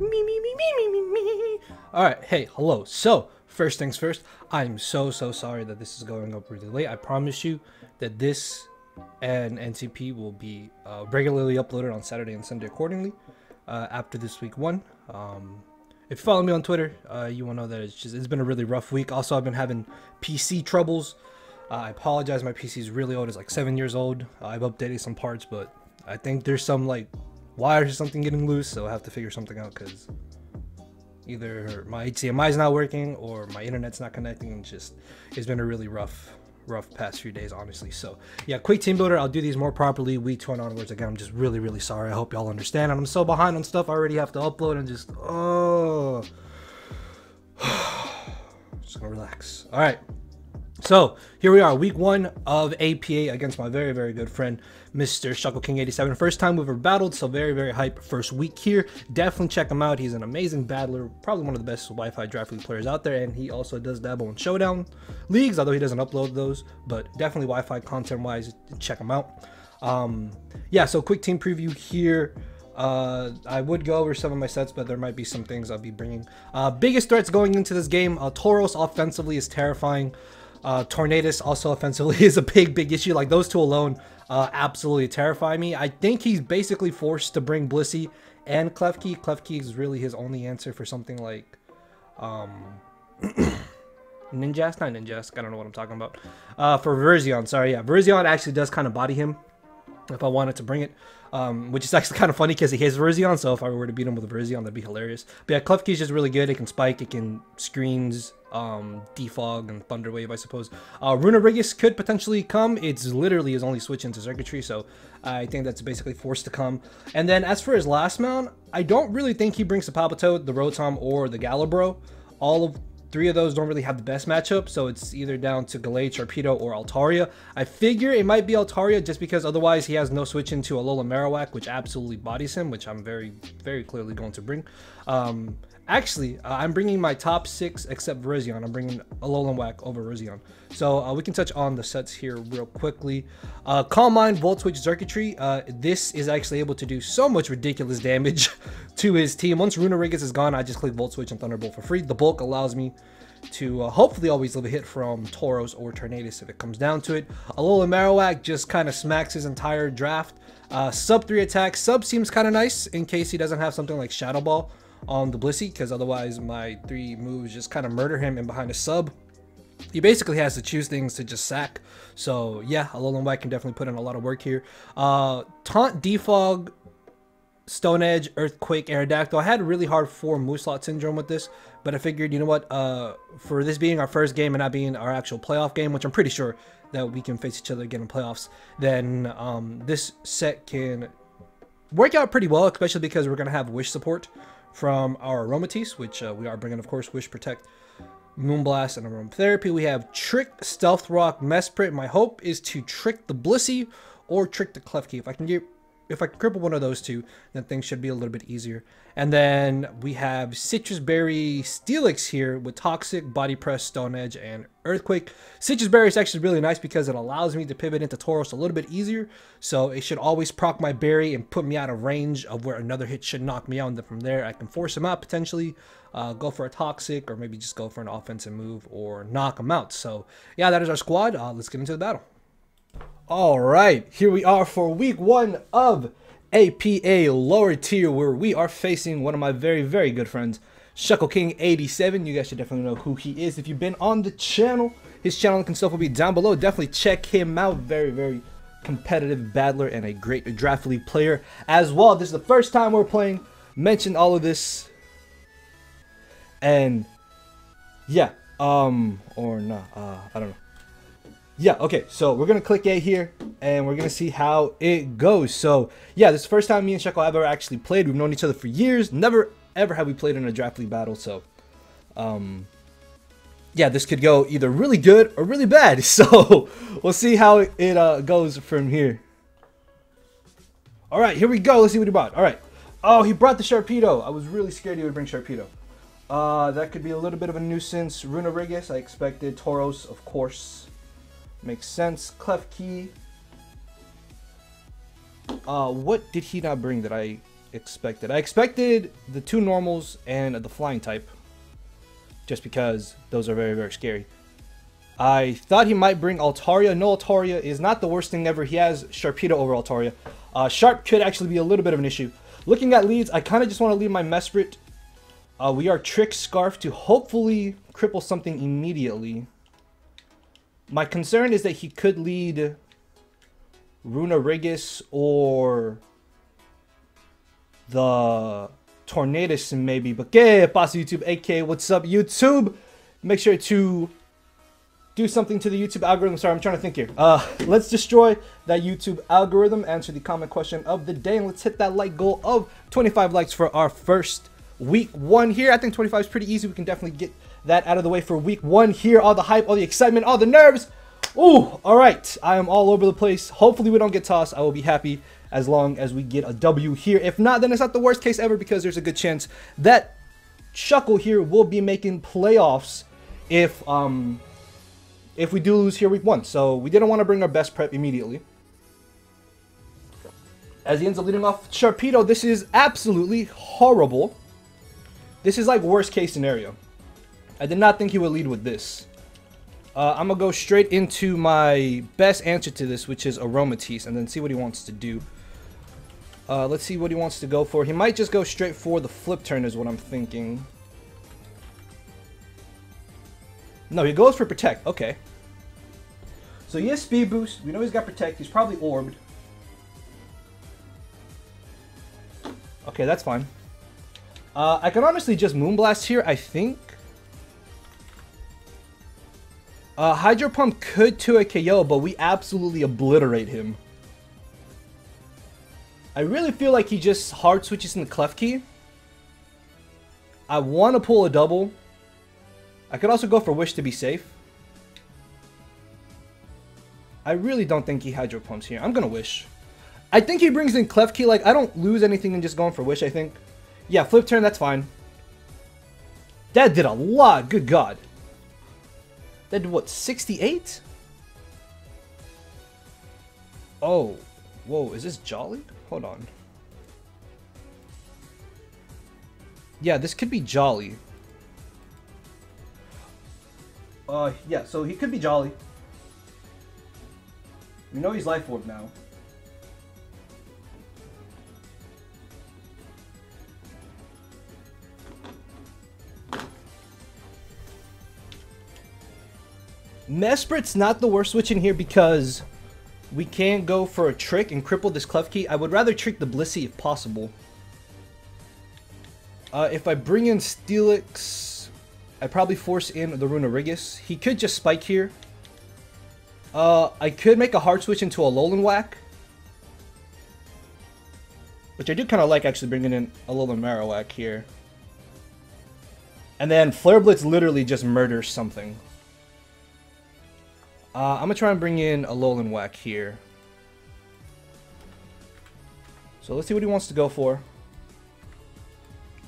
Me. Alright, hey, hello. So, first things first, I'm so sorry that this is going up really late. I promise you that this and NCP will be regularly uploaded on Saturday and Sunday accordingly after this week one. If you follow me on Twitter, you will know that it's been a really rough week. Also, I've been having PC troubles. I apologize, my PC is really old. It's like 7 years old. I've updated some parts, but I think there's some like wires or something getting loose, so I have to figure something out because either my HDMI is not working or my internet's not connecting. It's been a really rough past few days, honestly. So yeah, quick team builder. I'll do these more properly week 2 and onwards. Again, I'm just really sorry. I hope y'all understand. I'm so behind on stuff I already have to upload and just just gonna relax. All right, so here we are, week 1 of APA against my very good friend Mr. ShuckleKing87. First time we've ever battled, so very hype first week here. Definitely check him out. He's an amazing battler, probably one of the best Wi-Fi draft league players out there, and he also does dabble in showdown leagues, although he doesn't upload those, but definitely Wi-Fi content wise, check him out. Yeah, so quick team preview here. I would go over some of my sets, but there might be some things I'll be bringing. Biggest threats going into this game, Tauros offensively is terrifying. Tornadus also offensively is a big issue. Like those two alone absolutely terrify me. I think he's basically forced to bring Blissey and Klefki. Klefki is really his only answer for something like Ninjask. I don't know what I'm talking about. For Virizion, sorry. Yeah, Virizion actually does kind of body him if I wanted to bring it, which is actually kind of funny because he hates Virizion, so if I were to beat him with a Virizion, that'd be hilarious. But yeah, Klefki is just really good. It can spike, it can screens, Defog, and Thunder Wave, I suppose. Runerigus could potentially come. It's literally his only switch into Xurkitree, so I think that's basically forced to come. And then as for his last mount, I don't really think he brings the Palpitoad, the Rotom, or the Galabro. All of three of those don't really have the best matchup, so it's either down to Gallade, Sharpedo, or Altaria. I figure it might be Altaria just because otherwise he has no switch into Alolan Marowak, which absolutely bodies him, which I'm very clearly going to bring. Actually, I'm bringing my top 6 except Virizion. I'm bringing Alolan Whack over Virizion. So we can touch on the sets here real quickly. Calm Mind, Volt Switch, Xurkitree. This is actually able to do so much ridiculous damage to his team. Once Runerigus is gone, I just click Volt Switch and Thunderbolt for free. The bulk allows me to hopefully always live a hit from Tauros or Tornadus if it comes down to it. Alolan Marowak just kind of smacks his entire draft. Sub 3 attack. Sub seems kind of nice in case he doesn't have something like Shadow Ball on the Blissey, because otherwise my 3 moves just kind of murder him, and behind a sub he basically has to choose things to just sack. So yeah, Alolan Whack can definitely put in a lot of work here. Taunt, Defog, Stone Edge, Earthquake, Aerodactyl. I had really hard for Moose Slot Syndrome with this, but I figured, you know what, for this being our first game and not being our actual playoff game, which I'm pretty sure that we can face each other again in playoffs, then this set can work out pretty well, especially because we're going to have Wish support from our Aromatisse, which we are bringing, of course, Wish, Protect, Moonblast, and Aromatherapy. We have Trick, Stealth Rock, Mesprit. My hope is to Trick the Blissey or Trick the Klefki. If I can cripple one of those two, then things should be a little bit easier. And then we have Citrus Berry Steelix here with Toxic, Body Press, Stone Edge, and Earthquake. Citrus Berry is actually really nice because it allows me to pivot into Tauros a little bit easier. So it should always proc my berry and put me out of range of where another hit should knock me out. And then from there, I can force him out potentially, go for a Toxic, or maybe just go for an offensive move or knock him out. So yeah, that is our squad. Let's get into the battle. All right, here we are for week 1 of APA lower tier, where we are facing one of my very good friends, ShuckleKing87. You guys should definitely know who he is if you've been on the channel. His channel and stuff will be down below. Definitely check him out. Very competitive battler and a great draft league player as well. This is the first time we're playing. Mentioned all of this, and yeah, or not, I don't know. Yeah, okay, so we're gonna click A here and we're gonna see how it goes. So yeah, this is the first time me and Shuckle have ever actually played. We've known each other for years. Never ever have we played in a draft league battle. So yeah, this could go either really good or really bad. So we'll see how it goes from here. All right, here we go. Let's see what he brought. All right. Oh, he brought the Sharpedo. I was really scared he would bring Sharpedo. That could be a little bit of a nuisance. Runerigus, I expected. Tauros, of course. Makes sense. Klefki. What did he not bring that I expected. I expected the two normals and the flying type, just because those are very, very scary. I thought he might bring Altaria. No, Altaria is not the worst thing ever. He has Sharpedo over Altaria. Sharp could actually be a little bit of an issue. Looking at leads, I kind of just want to leave my Mesprit. We are Trick Scarf to hopefully cripple something immediately. My concern is that he could lead Runerigus or the Tornadus maybe. But que pasa YouTube? AK, what's up YouTube? Make sure to do something to the YouTube algorithm. Sorry, I'm trying to think here. Let's destroy that YouTube algorithm. Answer the comment question of the day, and let's hit that like goal of 25 likes for our first week one here. I think 25 is pretty easy. We can definitely get that out of the way for week one here. All the hype, all the excitement, all the nerves. Ooh, all right. I am all over the place. Hopefully we don't get tossed. I will be happy as long as we get a W here. If not, then it's not the worst case ever, because there's a good chance that Shuckle here will be making playoffs if we do lose here week one. So we didn't want to bring our best prep immediately. As he ends up leading off Sharpedo, this is absolutely horrible. This is like worst case scenario. I did not think he would lead with this. I'm going to go straight into my best answer to this, which is Aromatisse, and then see what he wants to do. Let's see what he wants to go for. He might just go straight for the Flip Turn is what I'm thinking. No, he goes for Protect. Okay. So he has speed boost. We know he's got Protect. He's probably orbed. Okay, that's fine. I can honestly just Moonblast here, I think. Hydro Pump could 2A KO, but we absolutely obliterate him. I really feel like he just hard switches into Klefki. I want to pull a double. I could also go for Wish to be safe. I really don't think he Hydro Pumps here. I'm going to Wish. I think he brings in Klefki. Like, I don't lose anything in just going for Wish, I think. Yeah, Flip Turn, that's fine. That did a lot. Good God. That did, what, 68? Oh. Whoa, is this jollied? Hold on. Yeah, this could be jolly. Yeah, so he could be jolly. We know he's Life Orb now. Mesprit's not the worst switch in here, because we can go for a Trick and cripple this Klefki. I would rather trick the Blissey if possible. If I bring in Steelix, I probably force in the Runerigus. He could just spike here. I could make a hard switch into Alolan Whack, which I do kind of like, actually, bringing in Alolan Marowak here. And then Flare Blitz literally just murders something. I'm going to try and bring in Alolan Whack here. So let's see what he wants to go for.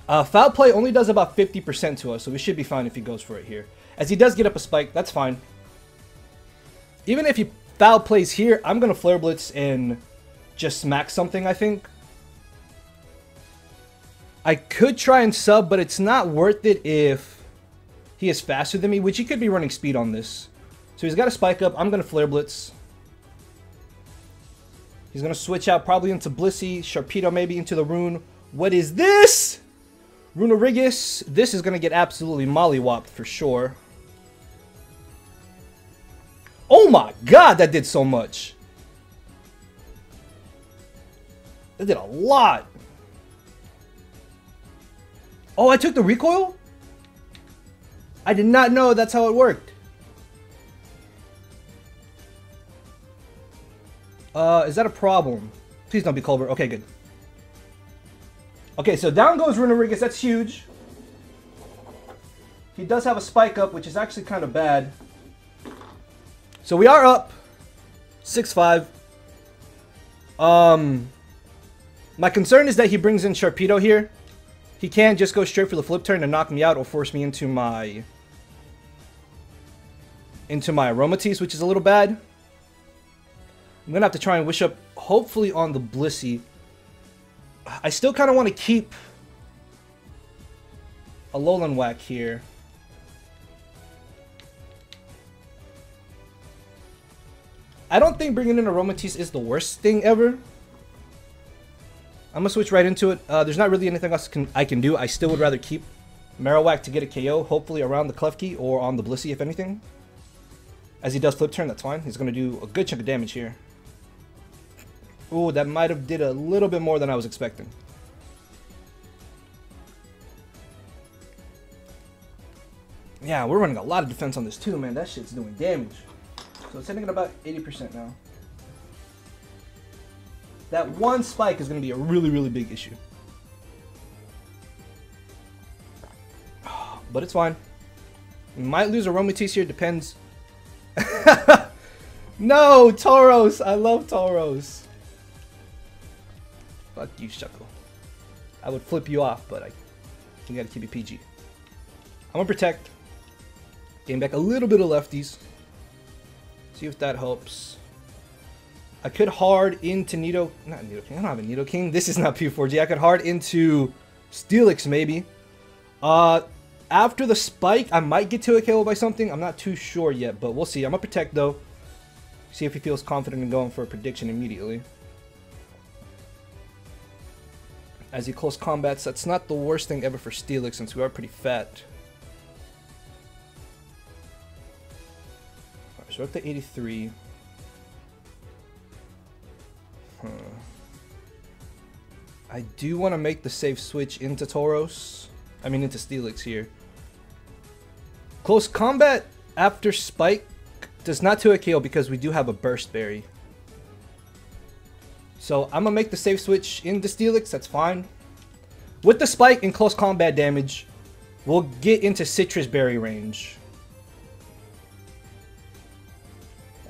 Foul play only does about 50% to us, so we should be fine if he goes for it here. As he does get up a spike, that's fine. Even if he foul plays here, I'm going to Flare Blitz and just smack something, I think. I could try and sub, but it's not worth it if he is faster than me, which he could be running speed on this. So he's got a spike up. I'm going to Flare Blitz. He's going to switch out probably into Blissey, Sharpedo maybe into the Rune. What is this? Runerigus, this is going to get absolutely mollywopped for sure. Oh my god, that did so much. That did a lot. Oh, I took the recoil? I did not know that's how it worked. Is that a problem? Please don't be Culver. Okay, good. Okay, so down goes Runerigus. That's huge. He does have a spike up, which is actually kind of bad. So we are up 6-5. My concern is that he brings in Sharpedo here. He can just go straight for the Flip Turn and knock me out, or force me into my Aromatisse, which is a little bad. I'm gonna have to try and Wish up, hopefully on the Blissey. I still kind of want to keep Alolan Whack here. I don't think bringing in Aromatisse is the worst thing ever. I'm going to switch right into it. There's not really anything else I can do. I still would rather keep Marowak to get a KO, hopefully around the Klefki or on the Blissey, if anything. As he does Flip Turn, that's fine. He's going to do a good chunk of damage here. Ooh, that might have did a little bit more than I was expecting. Yeah, we're running a lot of defense on this too, man. That shit's doing damage. So it's hitting at about 80% now. That one spike is going to be a really, really big issue. But it's fine. We might lose Aromatisse here, depends. No, Tauros! I love Tauros. Fuck you, Shuckle. I would flip you off, but you gotta keep it PG. I'm gonna protect. Gain back a little bit of lefties. See if that helps. I could hard into Nido. Not Nido King. I don't have a Nido King. This is not P4G. I could hard into Steelix maybe. After the spike, I might get to a KO by something. I'm not too sure yet, but we'll see. I'm gonna protect though. See if he feels confident in going for a prediction immediately. As he close combats, that's not the worst thing ever for Steelix since we are pretty fat. Alright, so we're up to 83. I do want to make the safe switch into Tauros. I mean into Steelix here. Close combat after spike does not 2-hit KO because we do have a burst berry. So I'm going to make the safe switch into Steelix. That's fine. With the spike and close combat damage, we'll get into Citrus Berry range.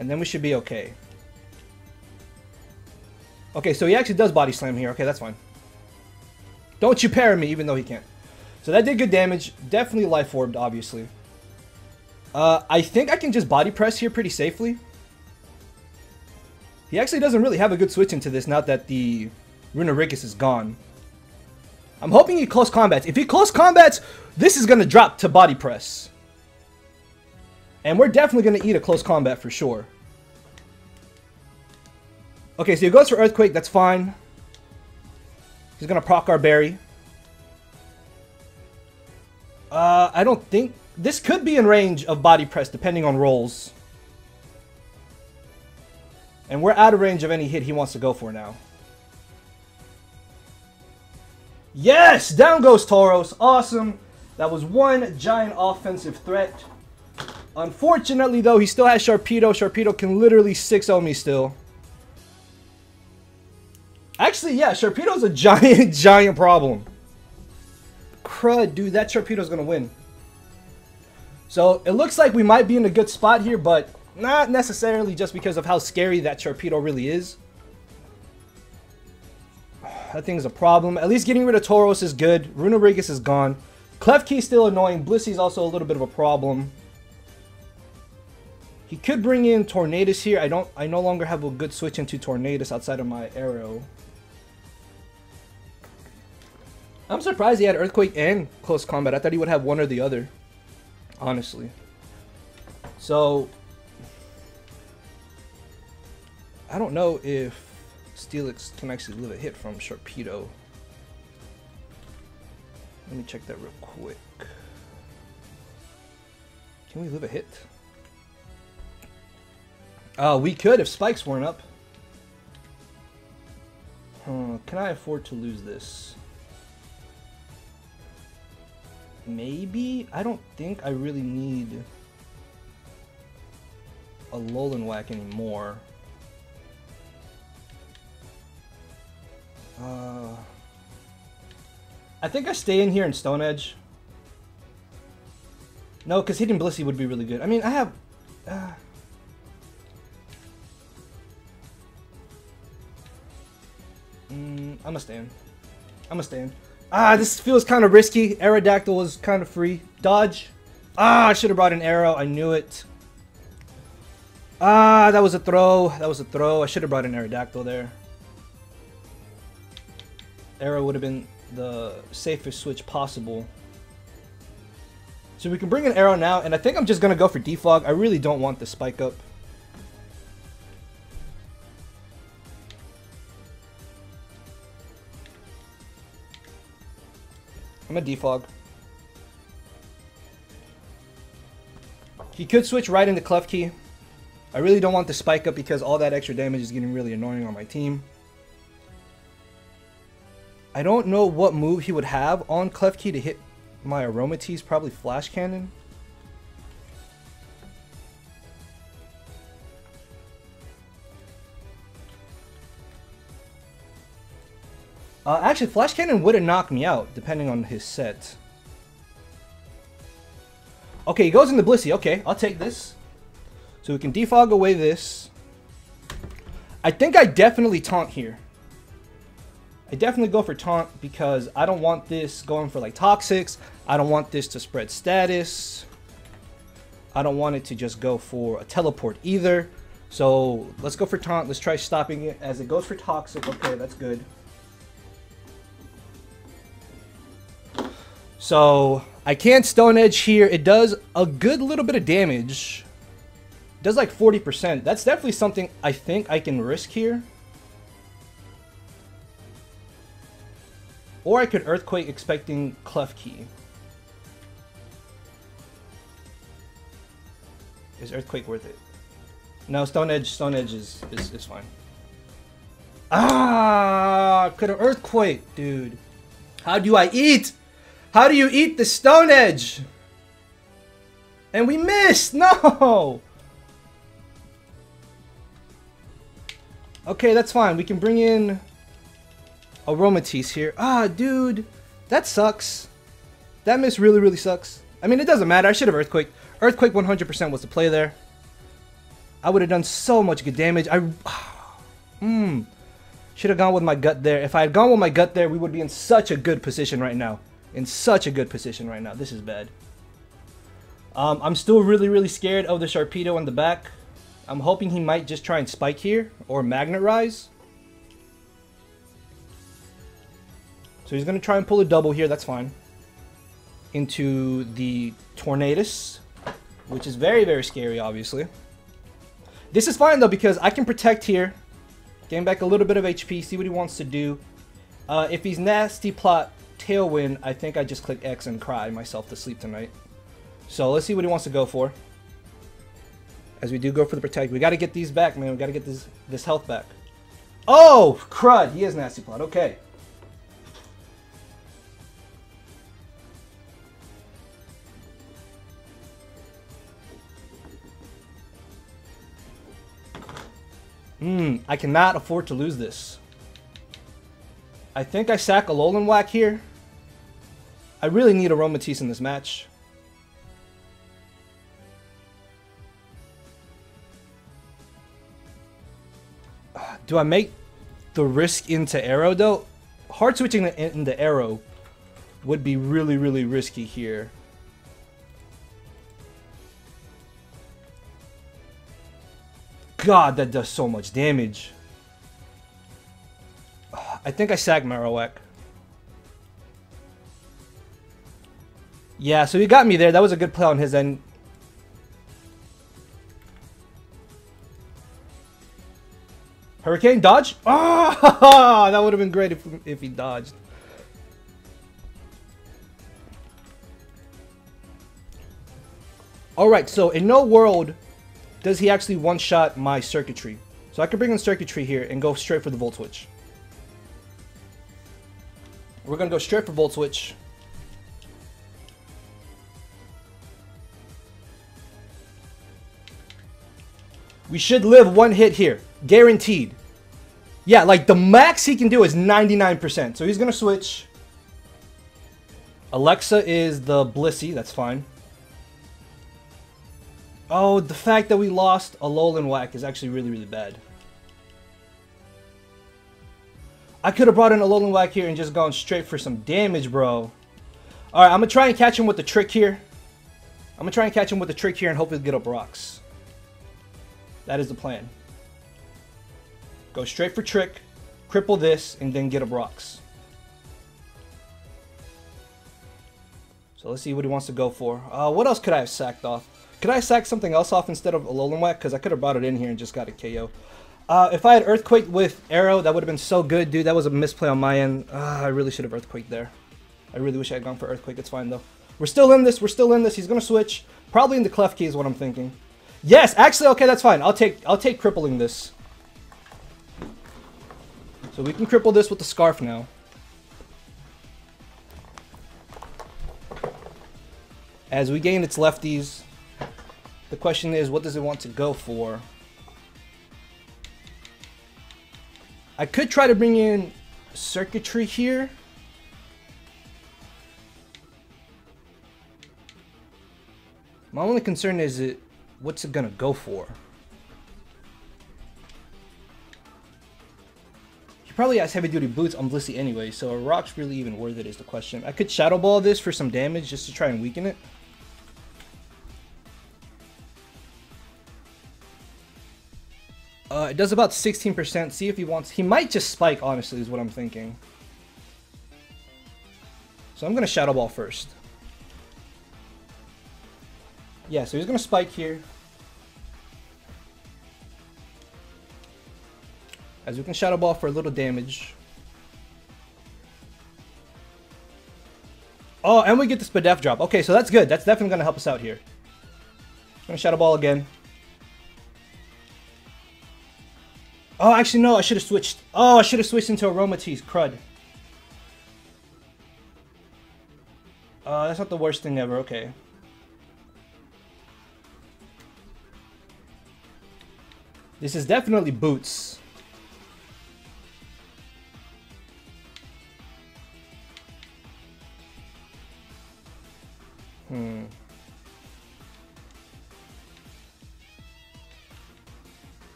And then we should be okay. Okay, so he actually does body slam here. Okay, that's fine. Don't you parry me, even though he can't. So that did good damage. Definitely life orbed, obviously. I think I can just body press here pretty safely. He actually doesn't really have a good switch into this now that the Runerigus is gone. I'm hoping he close combats. If he close combats, this is going to drop to body press. And we're definitely going to eat a close combat for sure. Okay, so he goes for Earthquake. That's fine. He's going to proc our berry. I don't think... This could be in range of body press depending on rolls. And we're out of range of any hit he wants to go for now. Yes! Down goes Tauros. Awesome. That was one giant offensive threat. Unfortunately, though, he still has Sharpedo. Sharpedo can literally 6-0 me still. Actually, yeah, Sharpedo's a giant, giant problem. Crud, dude. That Sharpedo's going to win. So, it looks like we might be in a good spot here, but... not necessarily just because of how scary that Sharpedo really is. That thing's a problem. At least getting rid of Tauros is good. Runerigus is gone. Klefki's still annoying. Blissey's also a little bit of a problem. He could bring in Tornadus here. I no longer have a good switch into Tornadus outside of my Aero. I'm surprised he had Earthquake and Close Combat. I thought he would have one or the other. Honestly. So... I don't know if Steelix can actually live a hit from Sharpedo. Let me check that real quick. Can we live a hit? We could if spikes weren't up. Can I afford to lose this? Maybe? I don't think I really need Alolan Whack anymore. I think I stay in here in Stone Edge. No, because hitting Blissey would be really good. I mean, I have... I'm going to stay in. This feels kind of risky. Aerodactyl was kind of free. Dodge. I should have brought an arrow. I knew it. That was a throw. I should have brought an Aerodactyl there. Aero would have been the safest switch possible. So we can bring an Aero now, and I think I'm just going to go for Defog. I really don't want the Spike Up. I'm going to Defog. He could switch right into Klefki. I really don't want the Spike Up because all that extra damage is getting really annoying on my team. I don't know what move he would have on Klefki to hit my Aromatisse, probably Flash Cannon. Actually, Flash Cannon would have knocked me out, depending on his set. Okay, he goes into Blissey. Okay, I'll take this. So we can defog away this. I think I definitely taunt here. I definitely go for taunt because I don't want this going for like toxics. I don't want this to spread status. I don't want it to just go for a teleport either. So let's go for taunt. Let's try stopping it as it goes for toxic. Okay, that's good. So I can't Stone Edge here. It does a good little bit of damage. It does like 40%. That's definitely something I think I can risk here. Or I could Earthquake expecting Klefki. Is Earthquake worth it? No, Stone Edge is fine. Ah, could have Earthquake, dude. How do I eat? How do you eat the Stone Edge? And we missed, no! Okay, that's fine, we can bring in Aromatisse here. Ah, dude, that sucks. That miss really, really sucks. I mean, it doesn't matter. I should have Earthquake. Earthquake 100% was the play there. I would have done so much good damage. Should have gone with my gut there. If I had gone with my gut there, we would be in such a good position right now. In such a good position right now. This is bad. I'm still really, really scared of the Sharpedo in the back. I'm hoping he might just try and spike here or Magnet Rise. So he's going to try and pull a double here, that's fine. Into the Tornadus, which is very, very scary, obviously. This is fine, though, because I can protect here. Gain back a little bit of HP, see what he wants to do. If he's nasty plot Tailwind, I think I just click X and cry myself to sleep tonight. So let's see what he wants to go for. As we do go for the Protect. We got to get these back, man. We got to get this health back. Oh, crud. He is nasty plot. Okay. I cannot afford to lose this. I think I sack Alolan Whack here. I really need Aromatisse in this match. Do I make the risk into Aero though? Hard switching into Aero would be really, really risky here. God, that does so much damage. I think I sacked Marowak. Yeah, so he got me there. That was a good play on his end. Hurricane dodge? Oh, that would have been great if he dodged. Alright, so in no world does he actually one-shot my Xurkitree. So I can bring in Xurkitree here and go straight for the Volt Switch. We're going to go straight for Volt Switch. We should live one hit here. Guaranteed. Yeah, like the max he can do is 99%. So he's going to switch. Alexa is the Blissey. That's fine. Oh, the fact that we lost Alolan Whack is actually really, really bad. I could have brought in Alolan Whack here and just gone straight for some damage, bro. Alright, I'm going to try and catch him with the trick here. I'm going to try and catch him with the trick here and hopefully get up rocks. That is the plan. Go straight for trick, cripple this, and then get up rocks. So let's see what he wants to go for. What else could I have sacked off? Could I sack something else off instead of Alolan Whack? Because I could have brought it in here and just got a KO. If I had Earthquake with Arrow, that would have been so good. Dude, that was a misplay on my end. I really should have Earthquake there. I really wish I had gone for Earthquake. It's fine, though. We're still in this. We're still in this. He's going to switch. Probably into Klefki is what I'm thinking. Yes, actually, okay, that's fine. I'll take crippling this. So we can cripple this with the Scarf now. As we gain its lefties, the question is, what does it want to go for? I could try to bring in Xurkitree here. My only concern is, what's it gonna go for? He probably has heavy duty boots on Blissey anyway, so a rock's really even worth it is the question. I could Shadow Ball this for some damage just to try and weaken it. It does about 16%. See if he wants... He might just spike, honestly, is what I'm thinking. So I'm going to Shadow Ball first. Yeah, so he's going to spike here. As we can Shadow Ball for a little damage. Oh, and we get the Spadef drop. Okay, so that's good. That's definitely going to help us out here. I'm going to Shadow Ball again. Oh, actually, no, I should have switched. Oh, I should have switched into Aromatisse. Crud. That's not the worst thing ever. Okay. This is definitely boots.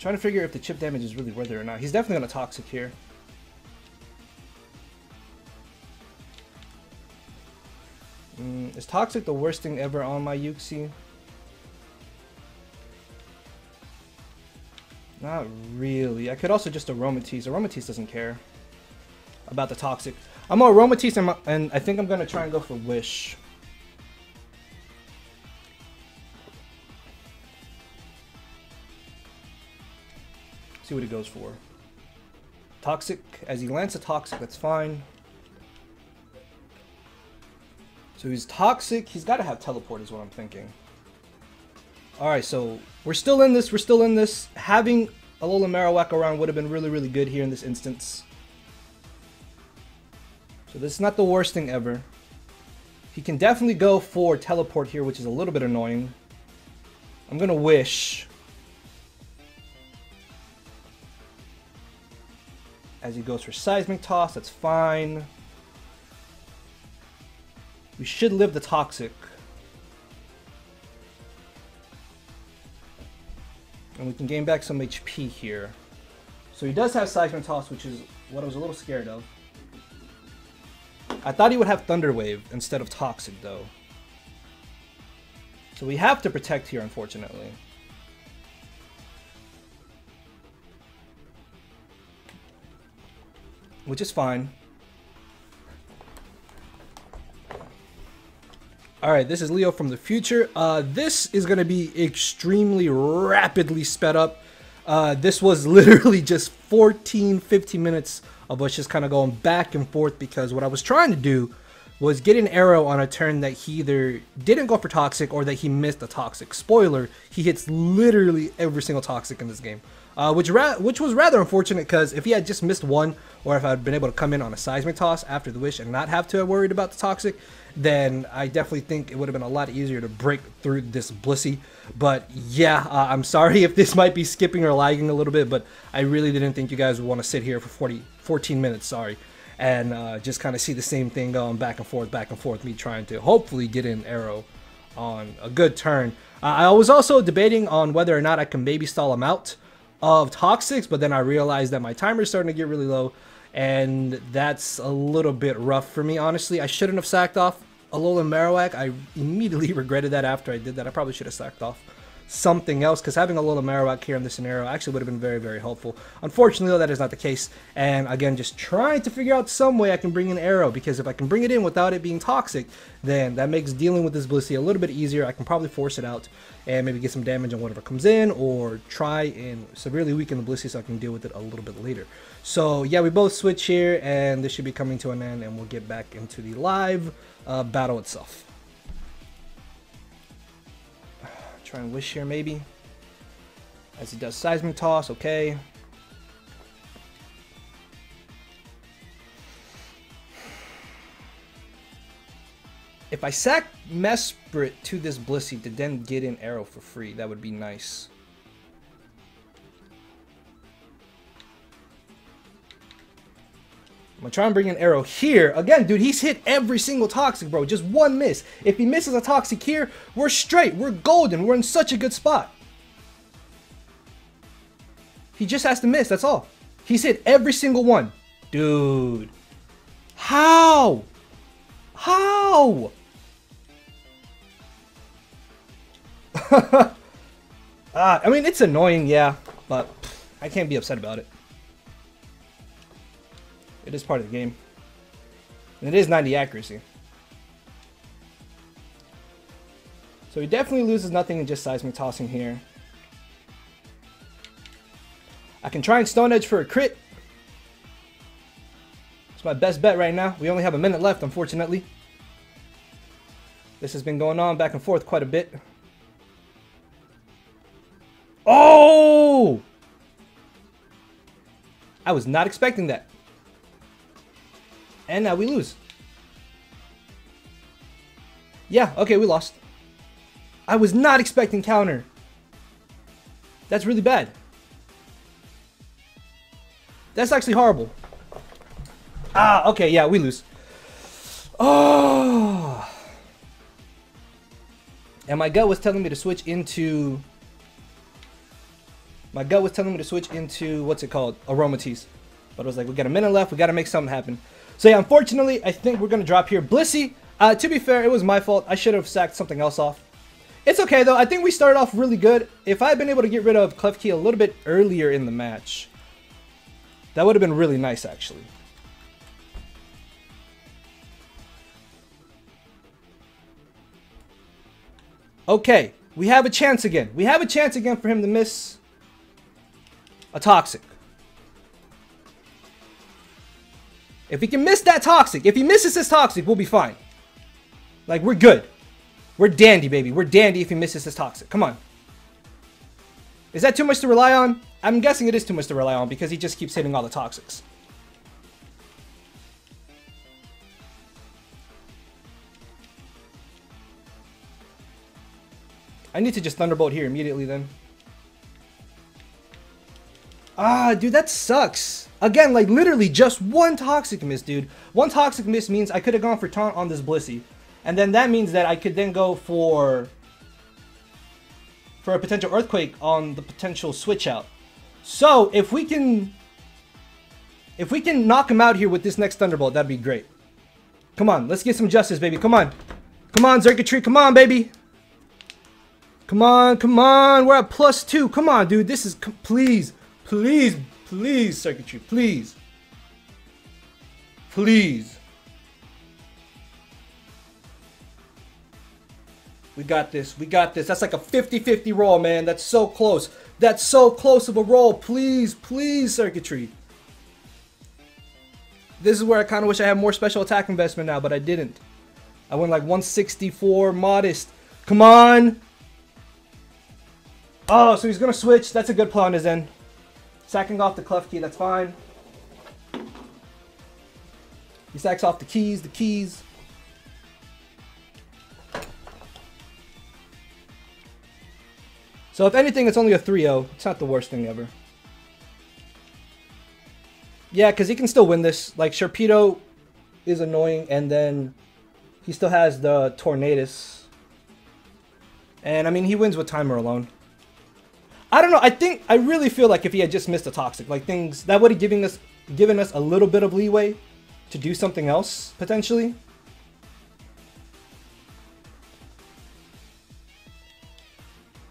Trying to figure if the chip damage is really worth it or not. He's definitely going to Toxic here. Is Toxic the worst thing ever on my Uxie? Not really. I could also just Aromatisse. Aromatisse doesn't care about the Toxic. I'm going to Aromatisse and I think I'm going to try and go for Wish. See what he goes for. Toxic. As he lands a Toxic, that's fine. So he's Toxic. He's got to have Teleport is what I'm thinking. Alright, so we're still in this. We're still in this. Having Alolan Marowak around would have been really, really good here in this instance. So this is not the worst thing ever. He can definitely go for Teleport here, which is a little bit annoying. I'm going to Wish. As he goes for Seismic Toss, that's fine. We should live the Toxic. And we can gain back some HP here. So he does have Seismic Toss, which is what I was a little scared of. I thought he would have Thunder Wave instead of Toxic, though. So we have to protect here, unfortunately. Which is fine. Alright, this is Leo from the future. This is going to be extremely rapidly sped up. This was literally just 14-15 minutes of us just kind of going back and forth, because what I was trying to do was get an arrow on a turn that he either didn't go for Toxic or that he missed a Toxic. Spoiler, he hits literally every single Toxic in this game. Which was rather unfortunate, because if he had just missed one, or if I had been able to come in on a Seismic Toss after the Wish and not have to have worried about the Toxic, then I definitely think it would have been a lot easier to break through this Blissey. But yeah, I'm sorry if this might be skipping or lagging a little bit, but I really didn't think you guys would want to sit here for 14 minutes, sorry, and just kind of see the same thing going back and forth, me trying to hopefully get an arrow on a good turn. I was also debating on whether or not I can maybe stall him out of Toxics, but then I realized that my timer is starting to get really low, and that's a little bit rough for me, honestly. I shouldn't have sacked off Alolan Marowak. I immediately regretted that after I did that. I probably should have sacked off something else, because having Alolan Marowak here in this scenario actually would have been very, very helpful. Unfortunately, though, that is not the case. And again, just trying to figure out some way I can bring in Aero, because if I can bring it in without it being toxic, then that makes dealing with this Blissey a little bit easier. I can probably force it out and maybe get some damage on whatever comes in, or try and severely weaken the Blissey so I can deal with it a little bit later. So yeah, we both switch here, and this should be coming to an end, and we'll get back into the live battle itself. Try and Wish here, maybe, as he does Seismic Toss. Okay, if I sack Mesprit to this Blissey to then get in Aero for free, that would be nice. I'm gonna try and bring an Arrow here. Again, dude, he's hit every single Toxic, bro. Just one miss. If he misses a Toxic here, we're straight. We're golden. We're in such a good spot. He just has to miss. That's all. He's hit every single one. Dude. How? How? I mean, it's annoying, yeah. But I can't be upset about it. It is part of the game. And it is 90 accuracy. So he definitely loses nothing in just Seismic Tossing here. I can try and Stone Edge for a crit. It's my best bet right now. We only have a minute left, unfortunately. This has been going on back and forth quite a bit. Oh! I was not expecting that. And now we lose. Yeah, okay, we lost. I was not expecting counter. That's really bad. That's actually horrible. Ah, okay, yeah, we lose. Oh. And my gut was telling me to switch into... my gut was telling me to switch into, what's it called? Aromatisse. But I was like, we got a minute left. We got to make something happen. So yeah, unfortunately, I think we're going to drop here. Blissey, to be fair, it was my fault. I should have sacked something else off. It's okay, though. I think we started off really good. If I had been able to get rid of Klefki a little bit earlier in the match, that would have been really nice, actually. Okay, we have a chance again. We have a chance again for him to miss a Toxic. If he can miss that Toxic, if he misses this Toxic, we'll be fine. Like, we're good. We're dandy, baby. We're dandy if he misses this Toxic. Come on. Is that too much to rely on? I'm guessing it is too much to rely on because he just keeps hitting all the Toxics. I need to just Thunderbolt here immediately then. Ah, dude, that sucks. Again, like, literally just one Toxic miss, dude. One Toxic miss means I could have gone for Taunt on this Blissey. And then that means that I could then go for a potential Earthquake on the potential switch out. So, if we can knock him out here with this next Thunderbolt, that'd be great. Come on, let's get some justice, baby. Come on. Come on, Xurkitree. Come on, baby. Come on, come on. We're at +2. Come on, dude. This is... please. Please, please, Xurkitree, please. Please. We got this. We got this. That's like a 50-50 roll, man. That's so close. That's so close of a roll. Please, please, Xurkitree. This is where I kind of wish I had more special attack investment now, but I didn't. I went like 164 modest. Come on. Oh, so he's going to switch. That's a good play on his end. Sacking off the Klefki, that's fine. He sacks off the keys, the keys. So if anything, it's only a 3-0. It's not the worst thing ever. Yeah, because he can still win this. Like, Sharpedo is annoying, and then he still has the Tornadus. And, I mean, he wins with timer alone. I don't know, I think, I really feel like if he had just missed a Toxic, like things, that would have given us a little bit of leeway to do something else, potentially.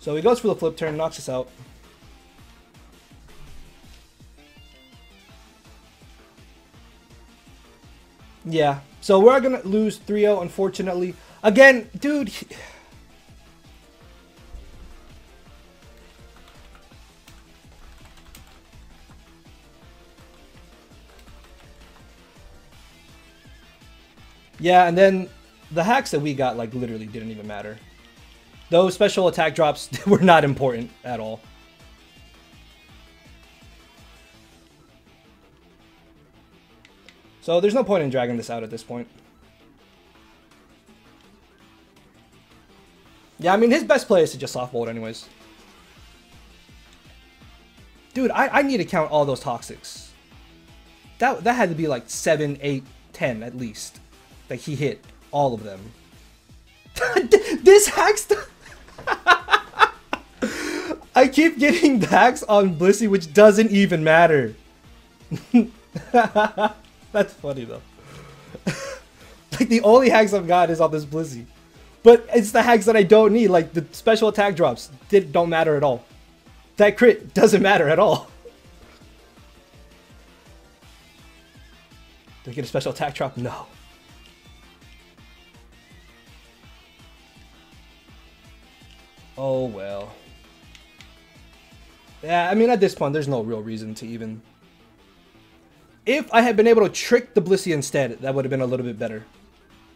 So he goes for the flip turn, knocks us out. Yeah, so we're going to lose 3-0, unfortunately. Again, dude... Yeah, and then the hacks that we got, like, literally didn't even matter. Those special attack drops were not important at all. So there's no point in dragging this out at this point. Yeah, I mean, his best play is to just softball it anyways. Dude, I need to count all those toxics. That had to be like 7, 8, 10 at least. Like, he hit all of them. This hacks... I keep getting hacks on Blissey, which doesn't even matter. That's funny, though. Like, the only hacks I've got is on this Blissey. But it's the hacks that I don't need. Like, the special attack drops don't matter at all. That crit doesn't matter at all. Do I get a special attack drop? No. Oh, well. Yeah, I mean, at this point, there's no real reason to even... If I had been able to trick the Blissey instead, that would have been a little bit better.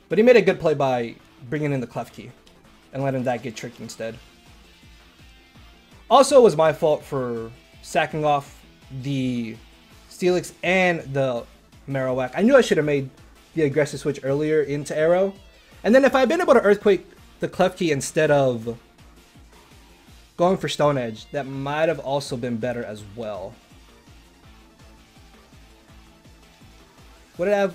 But he made a good play by bringing in the Klefki and letting that get tricked instead. Also, it was my fault for sacking off the Steelix and the Marowak. I knew I should have made the aggressive switch earlier into Aero. And then if I had been able to Earthquake the Klefki instead of... going for Stone Edge, that might have also been better as well. Would it have?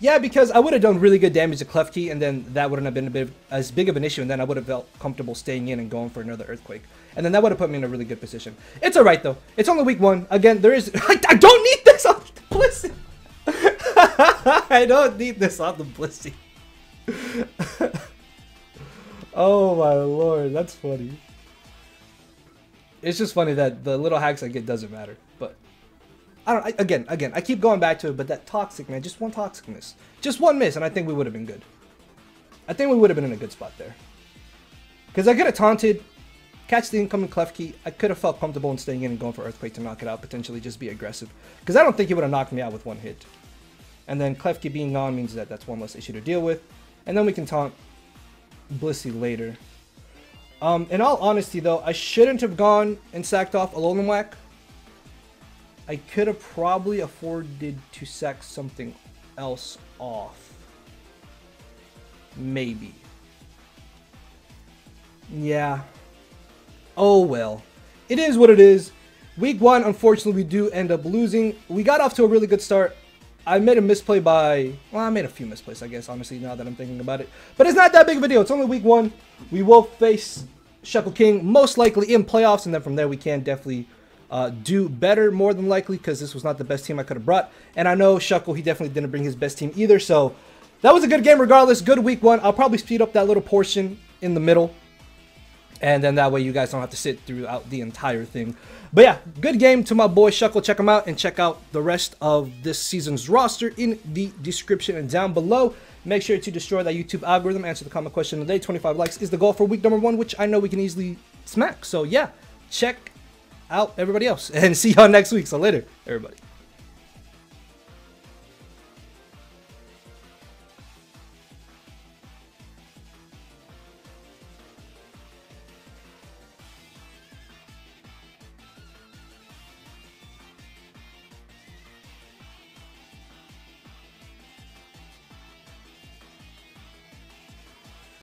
Yeah, because I would have done really good damage to Klefki, and then that wouldn't have been as big of an issue, and then I would have felt comfortable staying in and going for another Earthquake. And then that would have put me in a really good position. It's alright, though. It's only week one. Again, there is... I don't need this on the Blissey! I don't need this on the Blissey. Oh my lord, that's funny. It's just funny that the little hacks I get doesn't matter, but I don't. Again, I keep going back to it, but that toxic, man, just one toxic miss, just one miss, and I think we would have been good. I think we would have been in a good spot there, because I could have taunted, catch the incoming Klefki. I could have felt comfortable in staying in and going for Earthquake to knock it out, potentially just be aggressive, because I don't think he would have knocked me out with one hit. And then Klefki being gone means that that's one less issue to deal with, and then we can taunt Blissey later. In all honesty, though, I shouldn't have gone and sacked off Alolan Whack. I could have probably afforded to sack something else off. Maybe. Yeah. Oh, well. It is what it is. Week one, unfortunately, we do end up losing. We got off to a really good start. I made a misplay by... Well, I made a few misplays, I guess, honestly, now that I'm thinking about it. But it's not that big of a deal. It's only week one. We will face ShuckleKing, most likely in playoffs. And then from there, we can definitely do better, more than likely, because this was not the best team I could have brought. And I know Shuckle, he definitely didn't bring his best team either. So that was a good game regardless. Good week one. I'll probably speed up that little portion in the middle. And then that way you guys don't have to sit throughout the entire thing. But yeah, good game to my boy Shuckle. Check him out and check out the rest of this season's roster in the description and down below. Make sure to destroy that YouTube algorithm. Answer the comment question today. 25 likes is the goal for week number 1, which I know we can easily smack. So yeah, check out everybody else and see y'all next week. So later, everybody.